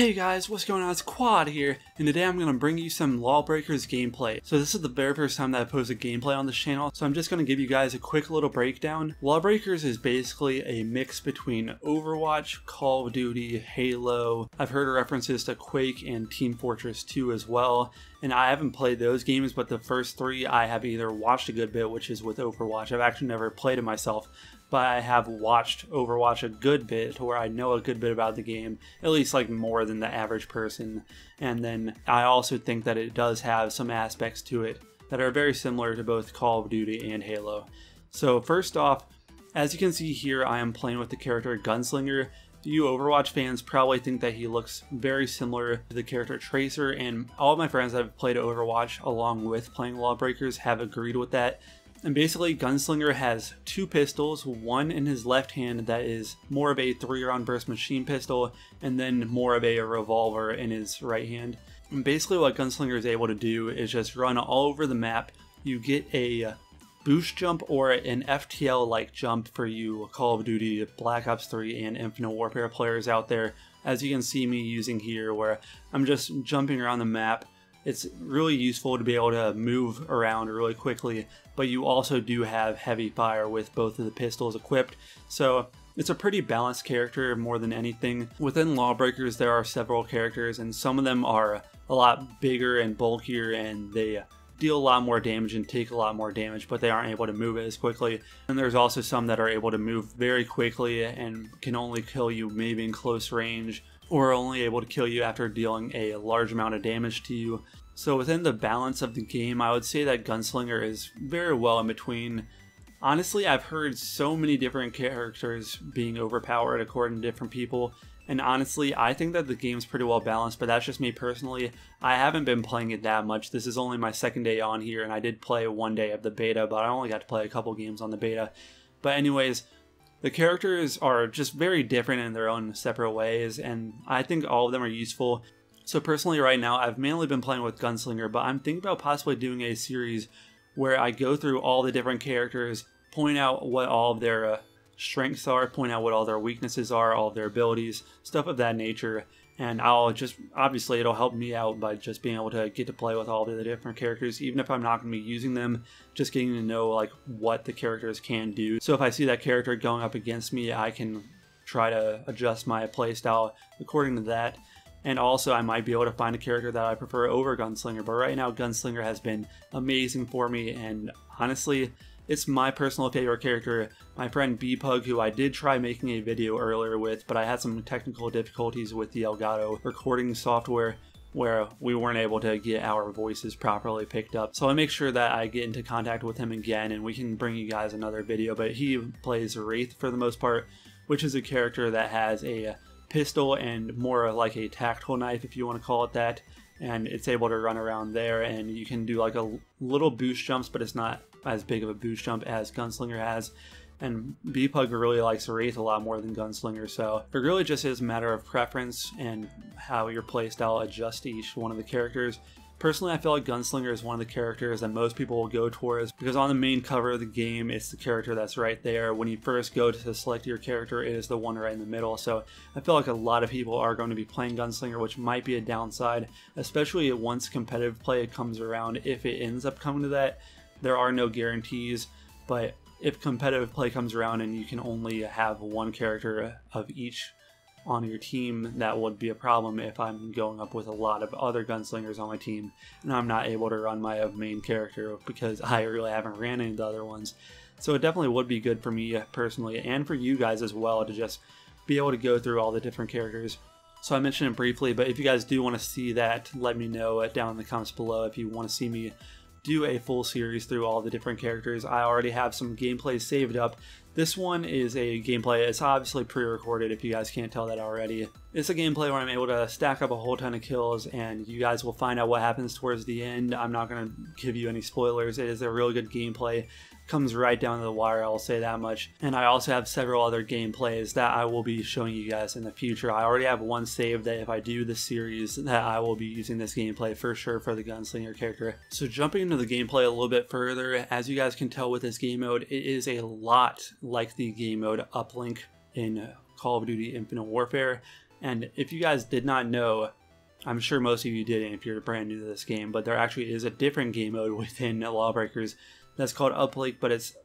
Hey guys, what's going on? It's Quad here, and today I'm going to bring you some Lawbreakers gameplay. So this is the very first time that I posted gameplay on this channel, so I'm just going to give you guys a quick little breakdown. Lawbreakers is basically a mix between Overwatch, Call of Duty, Halo. I've heard references to Quake and Team Fortress 2 as well, and I haven't played those games, but the first three I have either watched a good bit, which is with Overwatch. I've actually never played it myself, but I have watched Overwatch a good bit to where I know a good bit about the game, at least like more than the average person. And then I also think that it does have some aspects to it that are very similar to both Call of Duty and Halo. So first off, as you can see here, I am playing with the character Gunslinger. You Overwatch fans probably think that he looks very similar to the character Tracer, and all of my friends that have played Overwatch along with playing Lawbreakers have agreed with that. And basically, Gunslinger has two pistols, one in his left hand that is more of a 3-round burst machine pistol, and then more of a revolver in his right hand. And basically what Gunslinger is able to do is just run all over the map. You get a boost jump or an FTL-like jump for you Call of Duty, Black Ops 3, and Infinite Warfare players out there, as you can see me using here, where I'm just jumping around the map. It's really useful to be able to move around really quickly, but you also do have heavy fire with both of the pistols equipped, so it's a pretty balanced character more than anything. Within Lawbreakers, there are several characters, and some of them are a lot bigger and bulkier, and they deal a lot more damage and take a lot more damage, but they aren't able to move it as quickly. And there's also some that are able to move very quickly and can only kill you maybe in close range, or only able to kill you after dealing a large amount of damage to you. So within the balance of the game, I would say that Gunslinger is very well in between. Honestly, I've heard so many different characters being overpowered according to different people, and honestly, I think that the game's pretty well balanced, but that's just me personally. I haven't been playing it that much. This is only my second day on here, and I did play one day of the beta, but I only got to play a couple games on the beta. But anyways, the characters are just very different in their own separate ways, and I think all of them are useful. So personally right now, I've mainly been playing with Gunslinger, but I'm thinking about possibly doing a series where I go through all the different characters, point out what all of their strengths are, point out what all their weaknesses are, all of their abilities, stuff of that nature. And I'll just, obviously it'll help me out by just being able to get to play with all the different characters, even if I'm not going to be using them, just getting to know like what the characters can do. So if I see that character going up against me, I can try to adjust my playstyle according to that. And also I might be able to find a character that I prefer over Gunslinger, but right now Gunslinger has been amazing for me, and honestly, it's my personal favorite character. My friend B Pug, who I did try making a video earlier with, but I had some technical difficulties with the Elgato recording software where we weren't able to get our voices properly picked up. So I make sure that I get into contact with him again and we can bring you guys another video, but he plays Wraith for the most part, which is a character that has a pistol and more like a tactical knife, if you want to call it that. And it's able to run around there, and you can do like a little boost jumps, but it's not as big of a boost jump as Gunslinger has. And B Pug really likes Wraith a lot more than Gunslinger, so it really just is a matter of preference and how your playstyle adjusts to each one of the characters. Personally, I feel like Gunslinger is one of the characters that most people will go towards, because on the main cover of the game, it's the character that's right there. When you first go to select your character, it is the one right in the middle. So I feel like a lot of people are going to be playing Gunslinger, which might be a downside, especially once competitive play comes around. If it ends up coming to that, there are no guarantees, but if competitive play comes around and you can only have one character of each on your team, that would be a problem if I'm going up with a lot of other Gunslingers on my team and I'm not able to run my main character because I really haven't ran any of the other ones. So it definitely would be good for me personally and for you guys as well to just be able to go through all the different characters. So I mentioned it briefly, but if you guys do want to see that, let me know down in the comments below if you want to see me do a full series through all the different characters. I already have some gameplay saved up. This one is a gameplay, it's obviously pre-recorded if you guys can't tell that already. It's a gameplay where I'm able to stack up a whole ton of kills, and you guys will find out what happens towards the end. I'm not going to give you any spoilers. It is a really good gameplay. Comes right down to the wire, I'll say that much. And I also have several other gameplays that I will be showing you guys in the future. I already have one saved that if I do the series that I will be using this gameplay for sure for the Gunslinger character. So jumping into the gameplay a little bit further, as you guys can tell with this game mode, it is a lot like the game mode Uplink in Call of Duty Infinite Warfare. And if you guys did not know, I'm sure most of you didn't if you're brand new to this game, but there actually is a different game mode within Lawbreakers that's called Uplink, but it's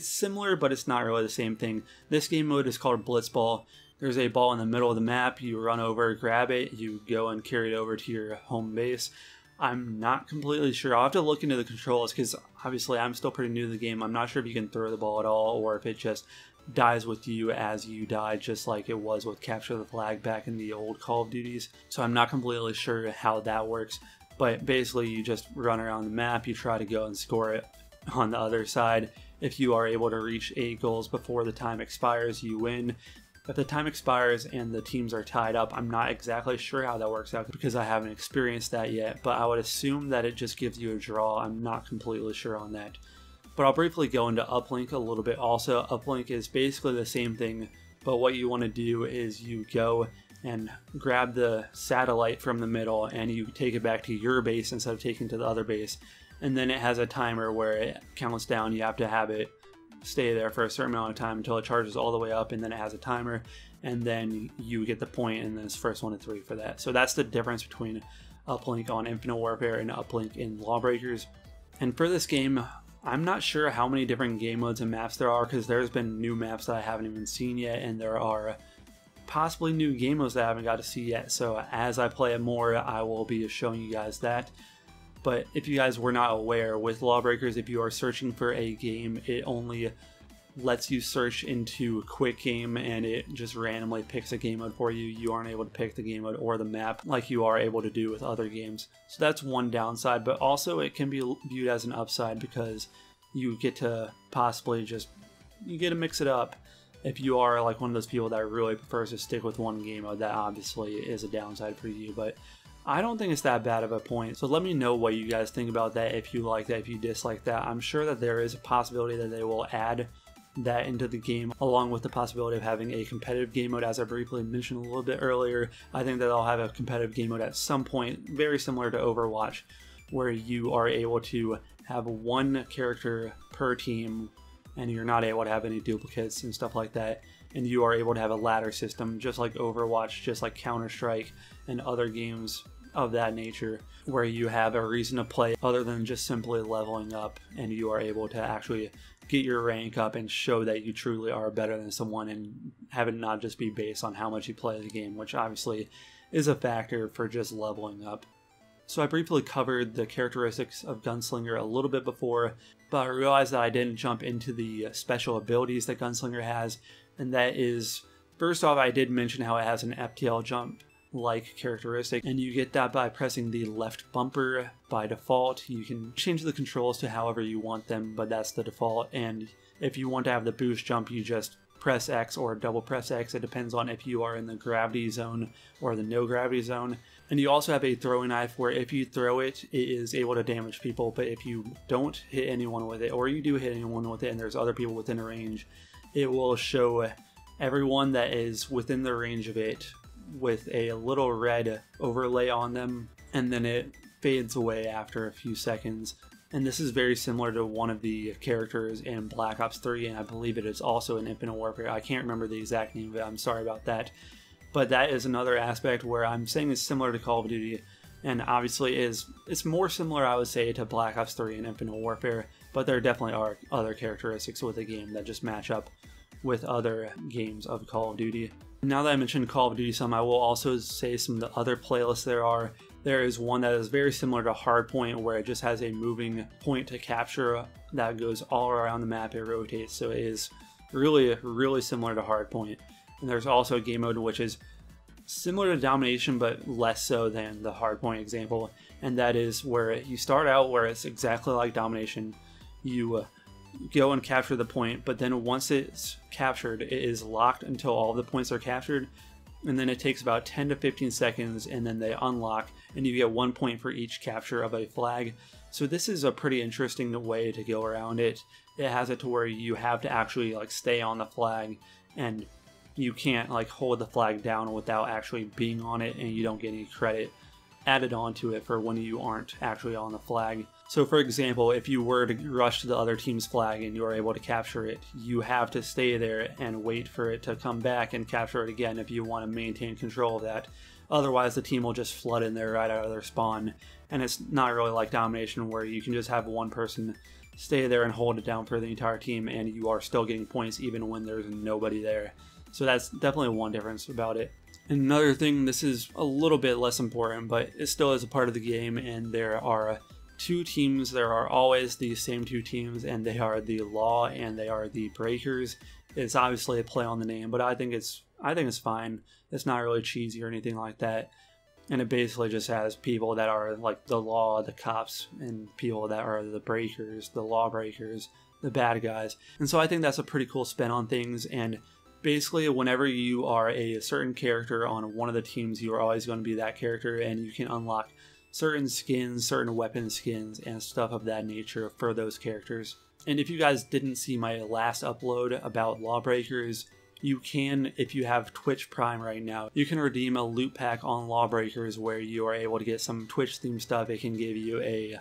similar, but it's not really the same thing. This game mode is called Blitzball. There's a ball in the middle of the map, you run over, grab it, you go and carry it over to your home base. I'm not completely sure. I'll have to look into the controls because obviously I'm still pretty new to the game. I'm not sure if you can throw the ball at all or if it just dies with you as you die, just like it was with Capture the Flag back in the old Call of Duties. So I'm not completely sure how that works, but basically you just run around the map, you try to go and score it on the other side. If you are able to reach 8 goals before the time expires, you win. If the time expires and the teams are tied up, I'm not exactly sure how that works out because I haven't experienced that yet, but I would assume that it just gives you a draw. I'm not completely sure on that. But I'll briefly go into Uplink a little bit also. Uplink is basically the same thing, but what you want to do is you go and grab the satellite from the middle and you take it back to your base instead of taking it to the other base. And then it has a timer where it counts down. You have to have it stay there for a certain amount of time until it charges all the way up, and then it has a timer, and then you get the point, and then it's first 1 to 3 for that. So that's the difference between Uplink on Infinite Warfare and Uplink in Lawbreakers. And for this game, I'm not sure how many different game modes and maps there are, because there's been new maps that I haven't even seen yet, and there are possibly new game modes that I haven't got to see yet. So as I play it more, I will be showing you guys that. But if you guys were not aware, with Lawbreakers, if you are searching for a game, it only lets you search into Quick Game, and it just randomly picks a game mode for you. You aren't able to pick the game mode or the map like you are able to do with other games. So that's one downside, but also it can be viewed as an upside because you get to possibly just, you get to mix it up. If you are like one of those people that really prefers to stick with one game mode, that obviously is a downside for you, but I don't think it's that bad of a point. So let me know what you guys think about that, if you like that, if you dislike that. I'm sure that there is a possibility that they will add that into the game, along with the possibility of having a competitive game mode. As I briefly mentioned a little bit earlier, I think that they'll have a competitive game mode at some point, very similar to Overwatch, where you are able to have one character per team and you're not able to have any duplicates and stuff like that. And you are able to have a ladder system, just like Overwatch, just like Counter-Strike and other games of that nature, where you have a reason to play other than just simply leveling up, and you are able to actually get your rank up and show that you truly are better than someone, and have it not just be based on how much you play the game, which obviously is a factor for just leveling up. So I briefly covered the characteristics of Gunslinger a little bit before, but I realized that I didn't jump into the special abilities that Gunslinger has, and that is, first off, I did mention how it has an FTL jump-like characteristic, and you get that by pressing the left bumper by default. You can change the controls to however you want them, but that's the default, and if you want to have the boost jump, you just press X or double press X. It depends on if you are in the gravity zone or the no gravity zone. And you also have a throwing knife where if you throw it, it is able to damage people, but if you don't hit anyone with it, or you do hit anyone with it and there's other people within range, it will show everyone that is within the range of it with a little red overlay on them, and then it fades away after a few seconds. And this is very similar to one of the characters in Black Ops 3, and I believe it is also in Infinite Warfare. I can't remember the exact name of it, I'm sorry about that. But that is another aspect where I'm saying it's similar to Call of Duty, and obviously it's more similar, I would say, to Black Ops 3 and Infinite Warfare, but there definitely are other characteristics with the game that just match up with other games of Call of Duty. Now that I mentioned Call of Duty some, I will also say some of the other playlists there are. There is one that is very similar to Hardpoint, where it just has a moving point to capture that goes all around the map. It rotates, so it is really, really similar to Hardpoint. And there's also a game mode which is similar to Domination, but less so than the Hardpoint example. And that is where you start out where it's exactly like Domination. You go and capture the point, but then once it's captured, it is locked until all the points are captured. And then it takes about 10 to 15 seconds, and then they unlock, and you get 1 point for each capture of a flag. So this is a pretty interesting way to go around it. It has it to where you have to actually like stay on the flag, and you can't like hold the flag down without actually being on it, and you don't get any credit added onto it for when you aren't actually on the flag. So for example, if you were to rush to the other team's flag and you are able to capture it, you have to stay there and wait for it to come back and capture it again if you want to maintain control of that. Otherwise the team will just flood in there right out of their spawn, and it's not really like Domination where you can just have one person stay there and hold it down for the entire team and you are still getting points even when there's nobody there. So that's definitely one difference about it. Another thing, this is a little bit less important, but it still is a part of the game, and there are two teams. There are always the same two teams, and they are the Law and they are the Breakers. It's obviously a play on the name, but I think it's fine. It's not really cheesy or anything like that. And it basically just has people that are like the Law, the cops, and people that are the Breakers, the Lawbreakers, the bad guys. And so I think that's a pretty cool spin on things. And basically, whenever you are a certain character on one of the teams, you are always going to be that character, and you can unlock certain skins, certain weapon skins, and stuff of that nature for those characters. And if you guys didn't see my last upload about Lawbreakers, you can, if you have Twitch Prime right now, you can redeem a loot pack on Lawbreakers where you are able to get some Twitch themed stuff. It can give you a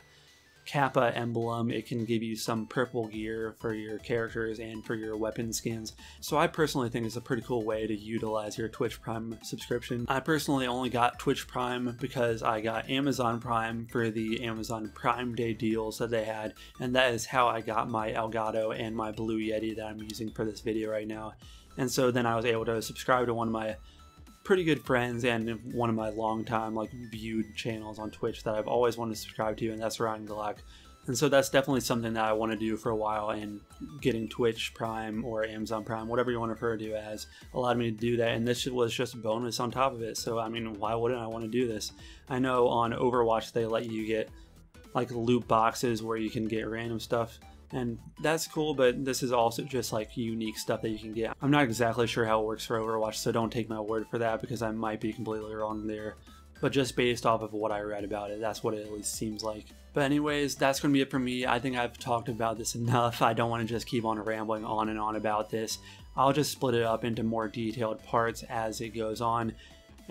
Kappa emblem, it can give you some purple gear for your characters and for your weapon skins. So I personally think it's a pretty cool way to utilize your Twitch Prime subscription. I personally only got Twitch Prime because I got Amazon Prime for the Amazon Prime Day deals that they had, and that is how I got my Elgato and my Blue Yeti that I'm using for this video right now. And so then I was able to subscribe to one of my pretty good friends and one of my long time like viewed channels on Twitch that I've always wanted to subscribe to, and that's Ryan Galak. And so that's definitely something that I want to do for a while, and getting Twitch Prime or Amazon Prime, whatever you want to refer to as, allowed me to do that, and this was just a bonus on top of it. So I mean, why wouldn't I want to do this? I know on Overwatch they let you get like loot boxes where you can get random stuff, and that's cool, but this is also just like unique stuff that you can get. I'm not exactly sure how it works for Overwatch, so don't take my word for that because I might be completely wrong there. But just based off of what I read about it, that's what it at least seems like. But anyways, that's going to be it for me. I think I've talked about this enough. I don't want to just keep on rambling on and on about this. I'll just split it up into more detailed parts as it goes on.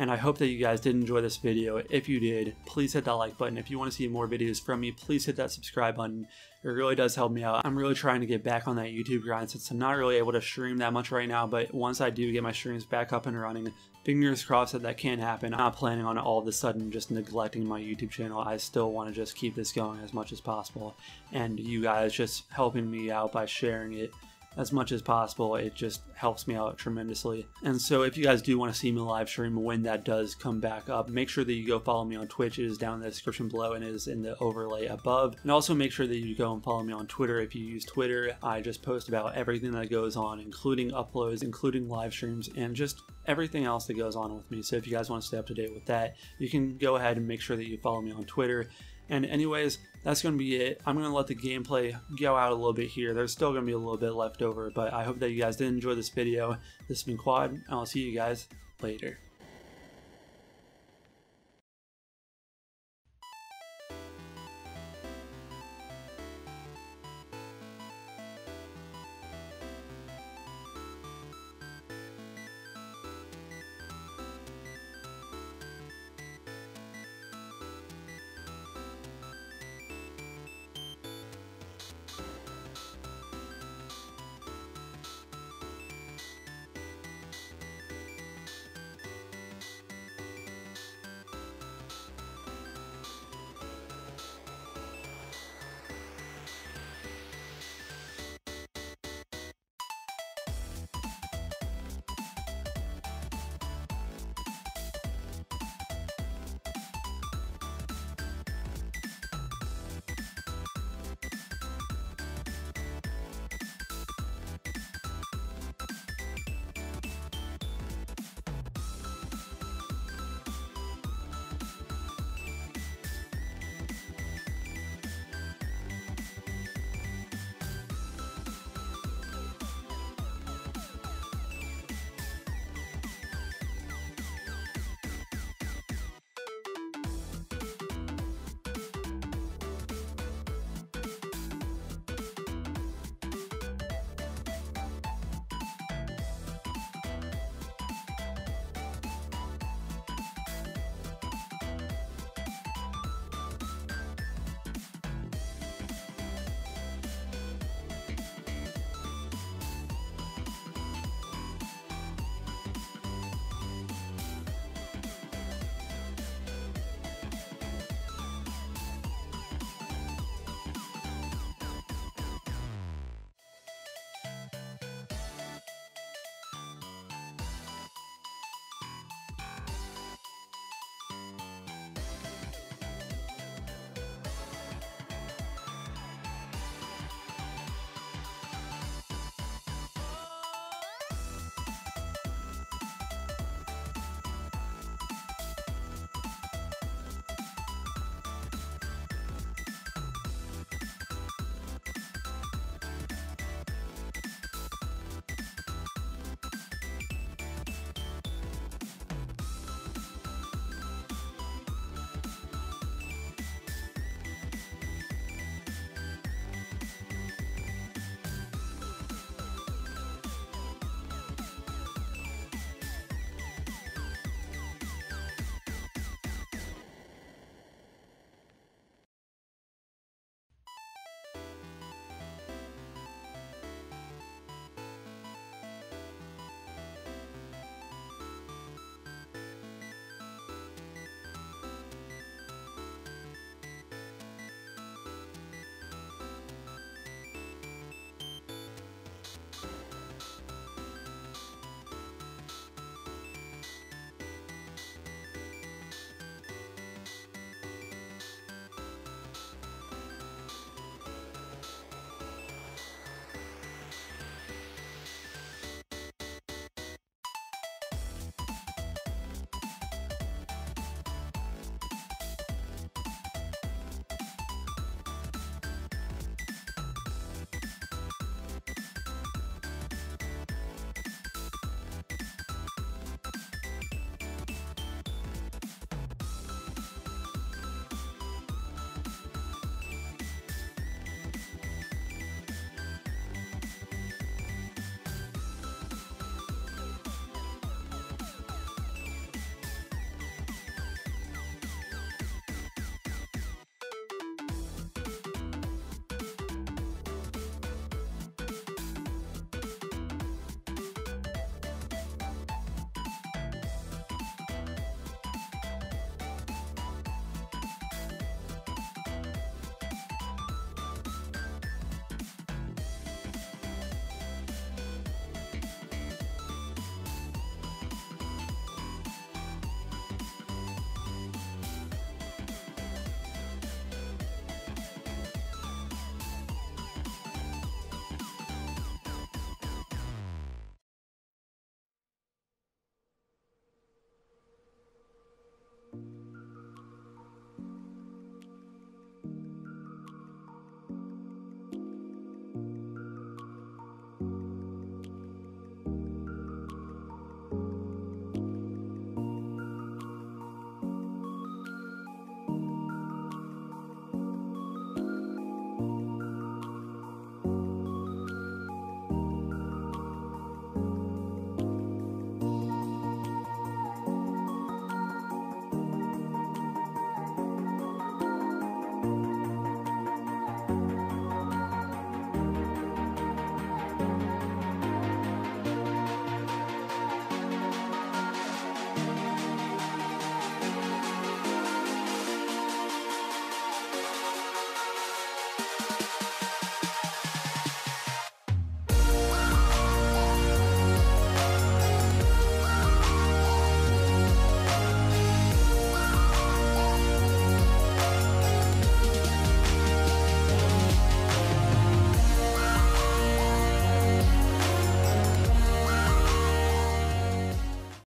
And I hope that you guys did enjoy this video. If you did, please hit that like button. If you want to see more videos from me, please hit that subscribe button. It really does help me out. I'm really trying to get back on that YouTube grind since I'm not really able to stream that much right now. But once I do get my streams back up and running, fingers crossed that that can happen. I'm not planning on all of a sudden just neglecting my YouTube channel. I still want to just keep this going as much as possible. And you guys just helping me out by sharing it as much as possible, it just helps me out tremendously. And so if you guys do want to see me live stream when that does come back up, make sure that you go follow me on Twitch. It is down in the description below and it is in the overlay above. And also make sure that you go and follow me on Twitter. If you use Twitter, I just post about everything that goes on, including uploads, including live streams, and just everything else that goes on with me. So if you guys want to stay up to date with that, you can go ahead and make sure that you follow me on Twitter. And anyways, that's going to be it. I'm going to let the gameplay go out a little bit here. There's still going to be a little bit left over, but I hope that you guys did enjoy this video. This has been Quad, and I'll see you guys later.